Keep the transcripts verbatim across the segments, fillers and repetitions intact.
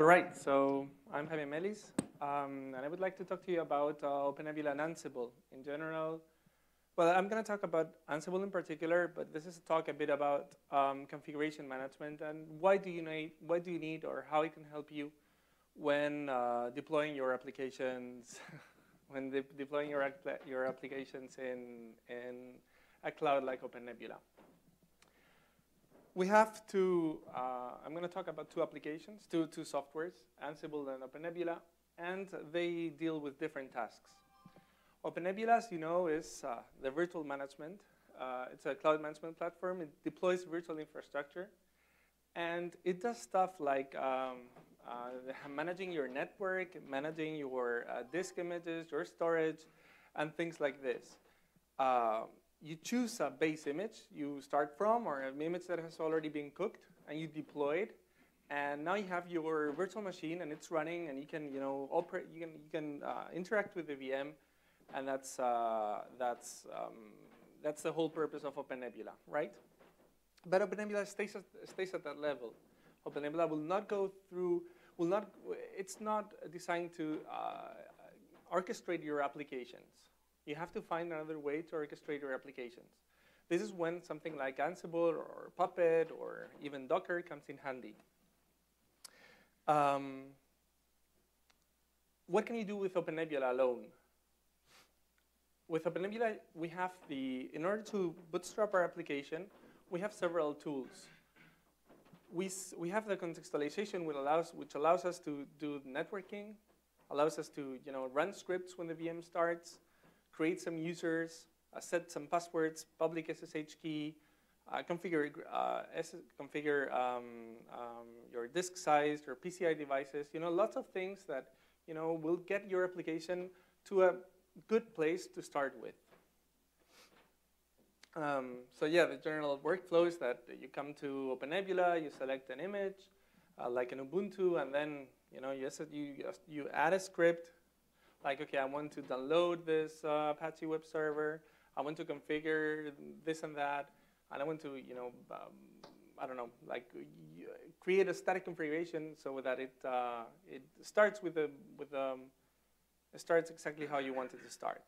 All right, so I'm Javier Melis, um, and I would like to talk to you about uh, OpenNebula and Ansible in general. Well, I'm going to talk about Ansible in particular, but this is a talk a bit about um, configuration management and why do you need, what do you need, or how it can help you when uh, deploying your applications, when de deploying your your applications in in a cloud like OpenNebula. We have two, uh, I'm going to talk about two applications, two, two softwares, Ansible and OpenNebula, and they deal with different tasks. OpenNebula, as you know, is uh, the virtual management. Uh, it's a cloud management platform. It deploys virtual infrastructure, and it does stuff like um, uh, managing your network, managing your uh, disk images, your storage, and things like this. Uh, You choose a base image you start from, or an image that has already been cooked, and you deploy it. And now you have your virtual machine, and it's running, and you can, you know, operate. You can you can uh, interact with the V M, and that's uh, that's um, that's the whole purpose of OpenNebula, right? But OpenNebula stays at, stays at that level. OpenNebula will not go through. Will not. It's not designed to uh, orchestrate your applications. You have to find another way to orchestrate your applications. This is when something like Ansible or Puppet or even Docker comes in handy. Um, what can you do with OpenNebula alone? With OpenNebula, we have the, in order to bootstrap our application, we have several tools. We, we have the contextualization which allows, which allows us to do networking, allows us to you know, run scripts when the V M starts, create some users, uh, set some passwords, public S S H key, uh, configure, uh, configure um, um, your disk size, your P C I devices, you know, lots of things that, you know, will get your application to a good place to start with. Um, so yeah, the general workflow is that you come to OpenNebula, you select an image, uh, like an Ubuntu, and then, you know, you, you, you add a script. Like, okay, I want to download this uh, Apache web server. I want to configure this and that, and I want to, you know, um, I don't know, like create a static configuration so that it uh, it starts with the with um, it starts exactly how you want it to start.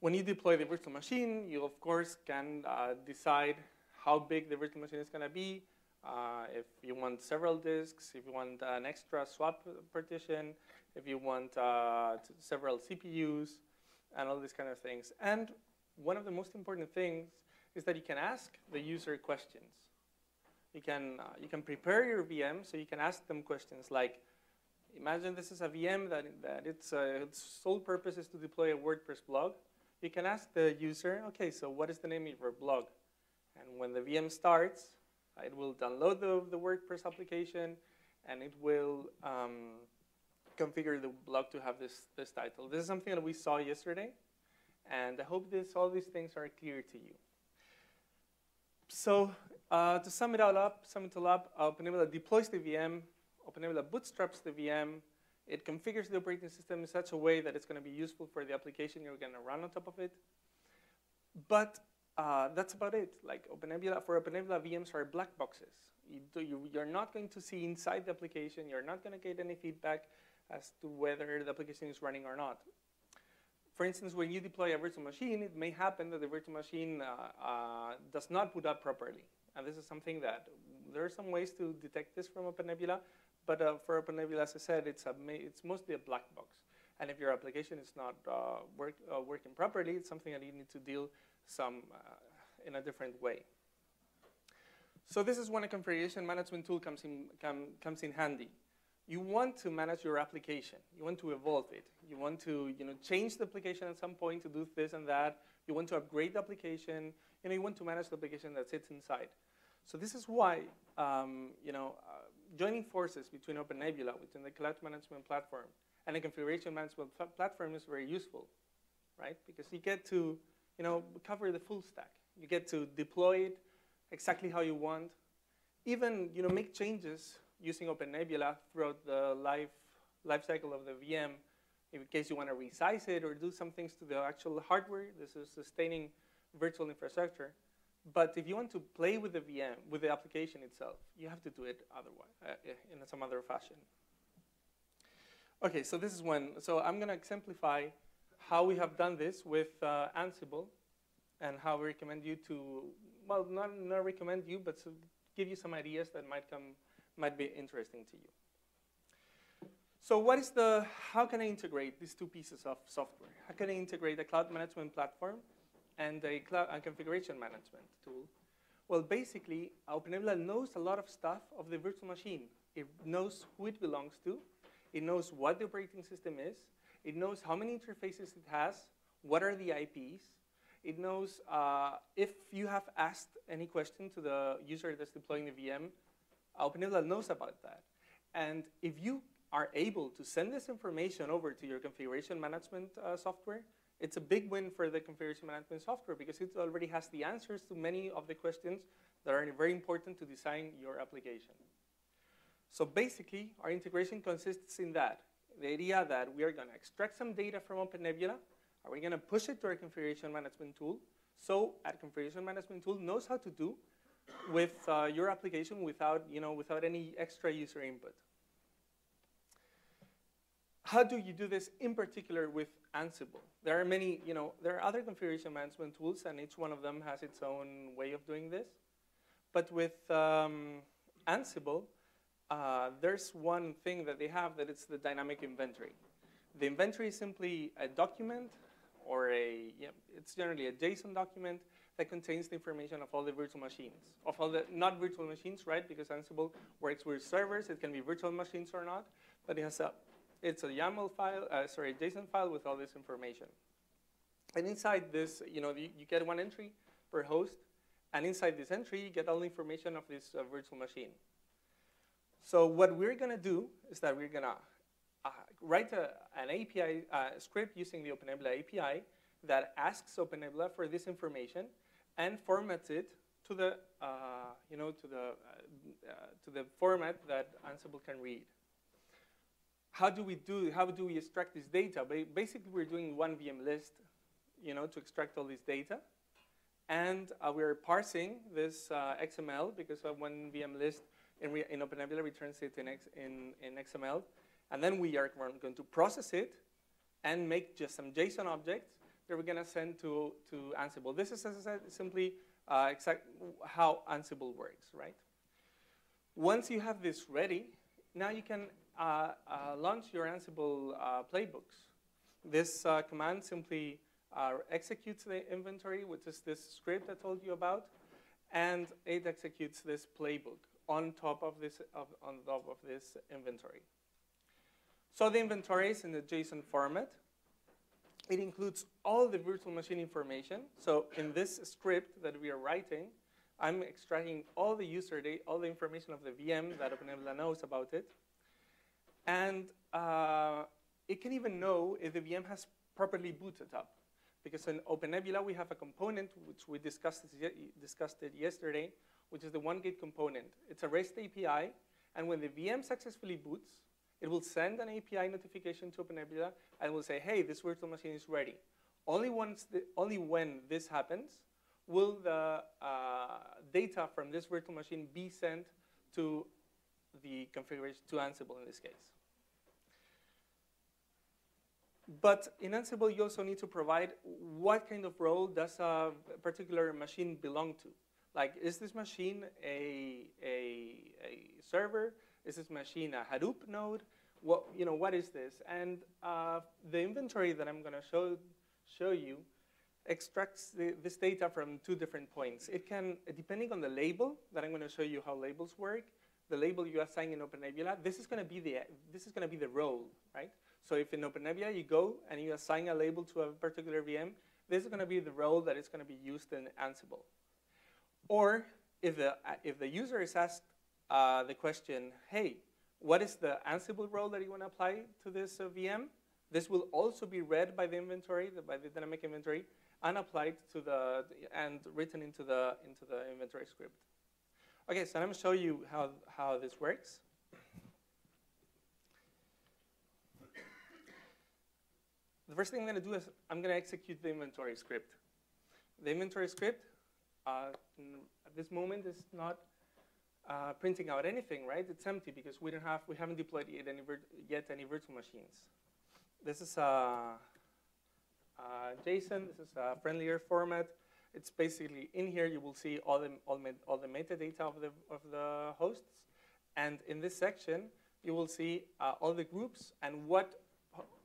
When you deploy the virtual machine, you of course can uh, decide how big the virtual machine is going to be. Uh, if you want several disks, if you want an extra swap partition, if you want uh, several C P Us, and all these kind of things. And one of the most important things is that you can ask the user questions. You can, uh, you can prepare your V M, so you can ask them questions like, imagine this is a V M that, that its, uh, its sole purpose is to deploy a WordPress blog. You can ask the user, okay, so what is the name of your blog? And when the V M starts, uh, it will download the, the WordPress application, and it will, um, configure the blog to have this, this title. This is something that we saw yesterday, and I hope this, all these things are clear to you. So uh, to sum it all up, sum it all up, OpenNebula deploys the V M, OpenNebula bootstraps the V M, it configures the operating system in such a way that it's going to be useful for the application you're going to run on top of it. But uh, that's about it. Like OpenNebula, for OpenNebula, V Ms are black boxes. You do, you, you're not going to see inside the application. You're not going to get any feedback as to whether the application is running or not. For instance, when you deploy a virtual machine, it may happen that the virtual machine uh, uh, does not boot up properly. And this is something that, there are some ways to detect this from OpenNebula, but uh, for OpenNebula, as I said, it's, a, it's mostly a black box. And if your application is not uh, work, uh, working properly, it's something that you need to deal some uh, in a different way. So this is when a configuration management tool comes in, come, comes in handy. You want to manage your application. You want to evolve it. You want to, you know, change the application at some point to do this and that. You want to upgrade the application. You know, you want to manage the application that sits inside. So this is why, um, you know, uh, joining forces between OpenNebula, within the cloud management platform, and the configuration management pl platform is very useful, right? Because you get to, you know, cover the full stack. You get to deploy it exactly how you want. Even, you know, make changes using OpenNebula throughout the life, life cycle of the V M, in case you want to resize it or do some things to the actual hardware. This is sustaining virtual infrastructure. But if you want to play with the V M, with the application itself, you have to do it otherwise, uh, in some other fashion. Okay, so this is when, so I'm gonna exemplify how we have done this with uh, Ansible and how we recommend you to, well, not, not recommend you, but to give you some ideas that might come, might be interesting to you. So what is the, how can I integrate these two pieces of software? How can I integrate a cloud management platform and a cloud and configuration management tool? Well, basically, OpenNebula knows a lot of stuff of the virtual machine. It knows who it belongs to. It knows what the operating system is. It knows how many interfaces it has. What are the I Ps? It knows uh, if you have asked any question to the user that's deploying the V M, OpenNebula knows about that. And if you are able to send this information over to your configuration management uh, software, it's a big win for the configuration management software because it already has the answers to many of the questions that are very important to design your application. So basically, our integration consists in that. The idea that we are going to extract some data from OpenNebula, and we're going to push it to our configuration management tool. So our configuration management tool knows how to do with uh, your application without, you know, without any extra user input. How do you do this in particular with Ansible? There are many, you know, there are other configuration management tools, and each one of them has its own way of doing this. But with um, Ansible, Uh, there's one thing that they have that it's the dynamic inventory. The inventory is simply a document or a, yeah, it's generally a JSON document that contains the information of all the virtual machines. Of all the, not virtual machines, right? Because Ansible works with servers. It can be virtual machines or not, but it has a, it's a YAML file, uh, sorry, a JSON file with all this information. And inside this, you know, you, you get one entry per host, and inside this entry, you get all the information of this uh, virtual machine. So what we're going to do is that we're going to uh, write a, an A P I uh, script using the OpenNebula A P I that asks OpenNebula for this information and formats it to the uh, you know to the uh, uh, to the format that Ansible can read. How do we do? How do we extract this data? Basically, we're doing one V M list, you know, to extract all this data, and uh, we're parsing this uh, X M L because of one V M list. In, in OpenNebula returns it in, X, in, in X M L, and then we are going to process it and make just some JSON objects that we're going to send to, to Ansible. This is, as I said, simply uh, exact how Ansible works, right? Once you have this ready, now you can uh, uh, launch your Ansible uh, playbooks. This uh, command simply uh, executes the inventory, which is this script I told you about, and it executes this playbook on top of this, of, on top of this inventory. So the inventory is in the JSON format. It includes all the virtual machine information. So in this script that we are writing, I'm extracting all the user data, all the information of the V M that OpenNebula knows about it. And uh, it can even know if the V M has properly booted up. Because in OpenNebula, we have a component, which we discussed, discussed it yesterday, which is the OneGate component. It's a REST A P I, and when the V M successfully boots, it will send an A P I notification to OpenNebula and will say, hey, this virtual machine is ready. Only, once the, only when this happens will the uh, data from this virtual machine be sent to the configuration, to Ansible in this case. But in Ansible, you also need to provide what kind of role does a particular machine belong to. Like, is this machine a, a, a server? Is this machine a Hadoop node? What, you know, what is this? And uh, the inventory that I'm going to show, show you extracts the, this data from two different points. It can, depending on the label that I'm going to show you how labels work, the label you assign in OpenNebula, this is going to be the, this is going to be the role, right? So if in OpenNebula you go and you assign a label to a particular V M, this is going to be the role that is going to be used in Ansible. Or if the, if the user is asked uh, the question, hey, what is the Ansible role that you want to apply to this uh, V M? This will also be read by the inventory, the, by the dynamic inventory, and applied to the, and written into the, into the inventory script. Okay, so I'm going to show you how, how this works. The first thing I'm going to do is I'm going to execute the inventory script. The inventory script uh, at this moment is not uh, printing out anything, right? It's empty because we don't have, we haven't deployed yet any, yet any virtual machines. This is a, a JSON. This is a friendlier format. It's basically in here. You will see all the all, met, all the metadata of the of the hosts, and in this section you will see uh, all the groups and what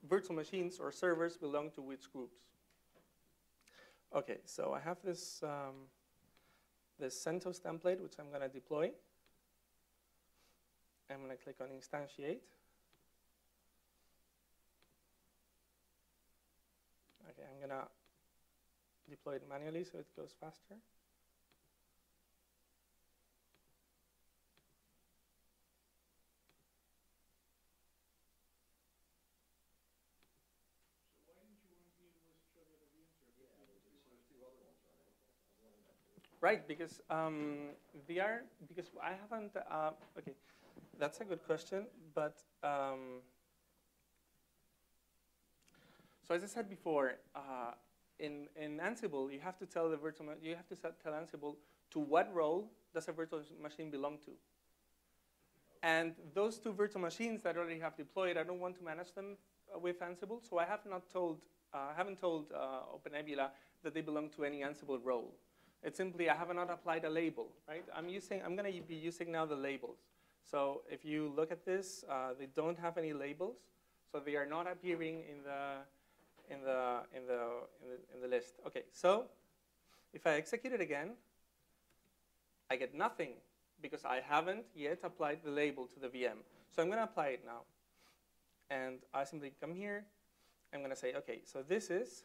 virtual machines or servers belong to which groups. Okay, so I have this um, this CentOS template which I'm going to deploy. I'm going to click on instantiate. Okay, I'm going to deploy it manually so it goes faster. Right, because um, they are, because I haven't, uh, okay, that's a good question, but, um, so as I said before, uh, in, in Ansible, you have to tell the virtual, you have to tell Ansible to what role does a virtual machine belong to. And those two virtual machines that I already have deployed, I don't want to manage them with Ansible, so I have not told, uh, I haven't told uh, OpenNebula that they belong to any Ansible role. It's simply I have not applied a label, right? I'm using, I'm going to be using now the labels. So if you look at this, uh, they don't have any labels, so they are not appearing in the, in the, in the, in the, in the list. Okay, so if I execute it again, I get nothing because I haven't yet applied the label to the V M. So I'm going to apply it now, and I simply come here. I'm going to say, okay, so this is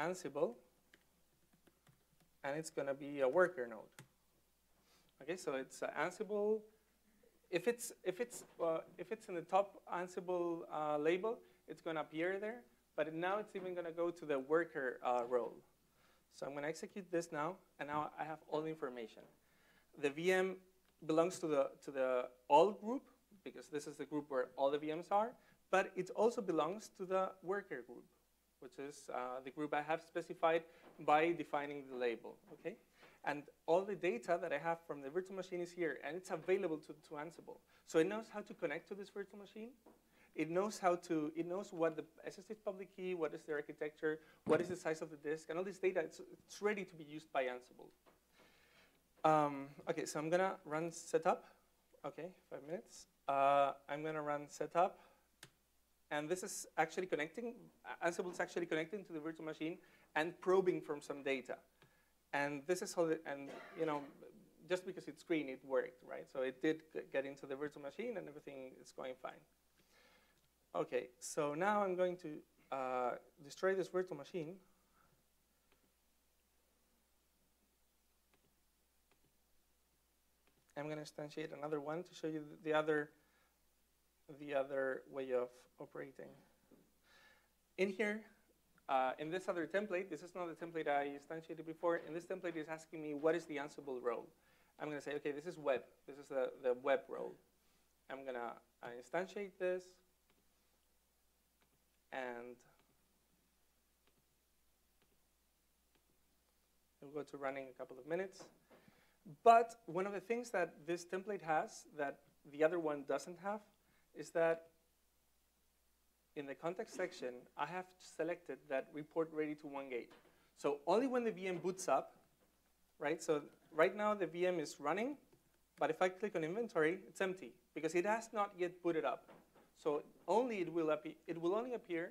Ansible. And it's going to be a worker node. Okay, so it's uh, Ansible. If it's if it's uh, if it's in the top Ansible uh, label, it's going to appear there. But now it's even going to go to the worker uh, role. So I'm going to execute this now, and now I have all the information. The V M belongs to the to the all group because this is the group where all the V Ms are. But it also belongs to the worker group, which is uh, the group I have specified by defining the label, okay? And all the data that I have from the virtual machine is here, and it's available to, to Ansible. So it knows how to connect to this virtual machine. It knows how to, it knows what the S S H public key, what is the architecture, what is the size of the disk, and all this data, it's, it's ready to be used by Ansible. Um, okay, so I'm gonna run setup. Okay, five minutes. Uh, I'm gonna run setup. And this is actually connecting, Ansible is actually connecting to the virtual machine and probing from some data. And this is how, the, and you know, just because it's green, it worked, right? So it did get into the virtual machine and everything is going fine. Okay, so now I'm going to uh, destroy this virtual machine. I'm gonna instantiate another one to show you the other the other way of operating. In here, uh, in this other template, this is not the template I instantiated before, and this template is asking me what is the Ansible role. I'm gonna say, okay, this is web. This is the, the web role. I'm gonna uh, instantiate this, and we'll go to running a couple of minutes. But one of the things that this template has that the other one doesn't have is that in the context section, I have selected that report ready to OneGate. So only when the V M boots up, right? So right now the V M is running, but if I click on inventory, it's empty because it has not yet booted up. So only it will it will only appear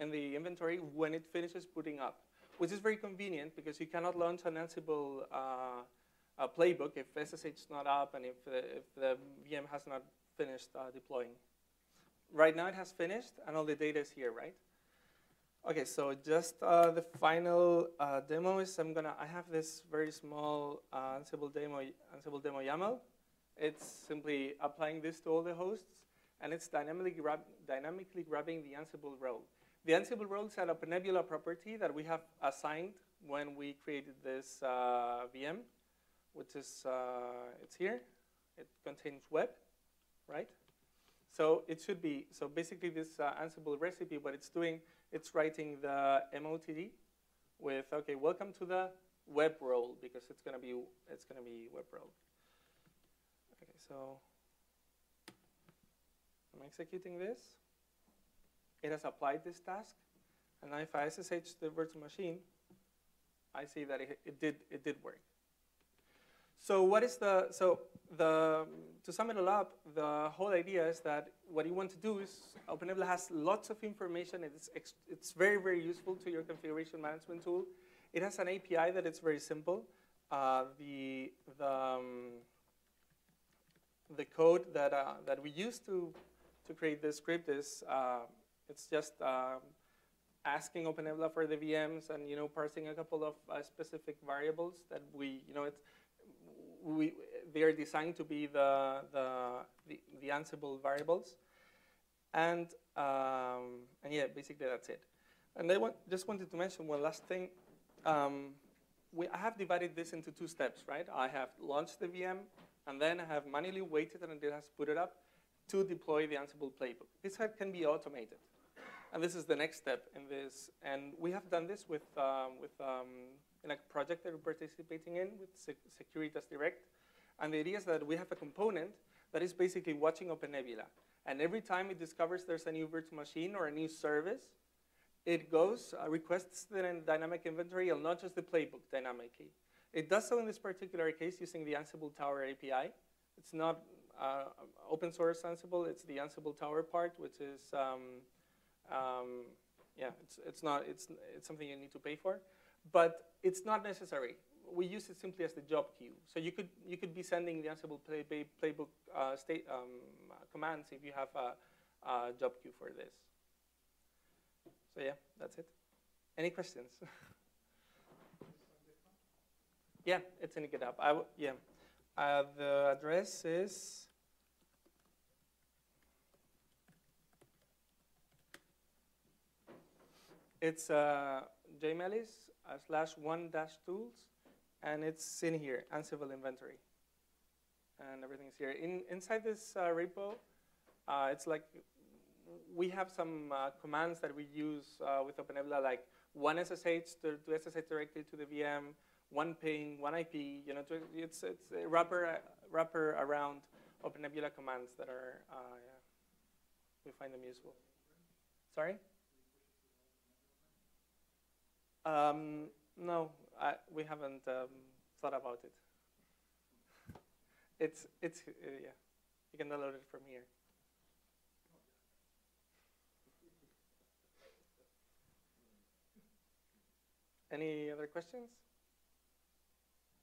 in the inventory when it finishes booting up, which is very convenient because you cannot launch an Ansible uh, a playbook if S S H is not up and if, uh, if the V M has not finished uh, deploying. Right now it has finished, and all the data is here, right? Okay, so just uh, the final uh, demo is I'm gonna, I have this very small uh, Ansible demo, Ansible demo YAML. It's simply applying this to all the hosts, and it's dynamically, grab, dynamically grabbing the Ansible role. The Ansible role is an OpenNebula property that we have assigned when we created this uh, V M, which is, uh, it's here. It contains web. Right? So it should be, so basically this uh, Ansible recipe, what it's doing, it's writing the M O T D with, okay, welcome to the web role because it's gonna be it's gonna be web role. Okay, so I'm executing this. It has applied this task, and now if I S S H the virtual machine, I see that it, it did it did work. So what is the so the to sum it all up, the whole idea is that what you want to do is OpenNebula has lots of information. It's it's very very useful to your configuration management tool. It has an A P I that it's very simple. Uh, the the um, the code that uh, that we use to to create this script is uh, it's just um, asking OpenNebula for the V Ms and you know parsing a couple of uh, specific variables that we you know it's we they are designed to be the the the, the Ansible variables, and um, and yeah, basically that's it. And I want, just wanted to mention one last thing. Um, we I have divided this into two steps, right? I have launched the V M, and then I have manually waited and it has put it up to deploy the Ansible playbook. This can be automated, and this is the next step in this. And we have done this with um, with um, in a project that we're participating in with Securitas Direct, and the idea is that we have a component that is basically watching OpenNebula, and every time it discovers there's a new virtual machine or a new service, it goes uh, requests the dynamic inventory and launches the playbook dynamically. It does so in this particular case using the Ansible Tower A P I. It's not uh, open source Ansible; it's the Ansible Tower part, which is um, um, yeah, it's it's not it's it's something you need to pay for, but it's not necessary. We use it simply as the job queue. So you could you could be sending the Ansible play, play, playbook uh, state um, commands if you have a, a job queue for this. So yeah, that's it. Any questions? Yeah, it's in GitHub. I w yeah, uh, the address is. It's uh, jmelis uh, slash one dash tools. And it's in here, Ansible inventory, and everything's here. In, inside this uh, repo, uh, it's like we have some uh, commands that we use uh, with OpenNebula, like one S S H to, to S S H directly to the V M, one ping, one I P. You know, to, it's it's a wrapper uh, wrapper around OpenNebula commands that are uh, yeah, we find them useful. Sorry. Um, no. I, we haven't um, thought about it. It's, it's uh, yeah. You can download it from here. Any other questions?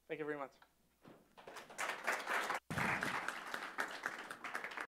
Thank you very much.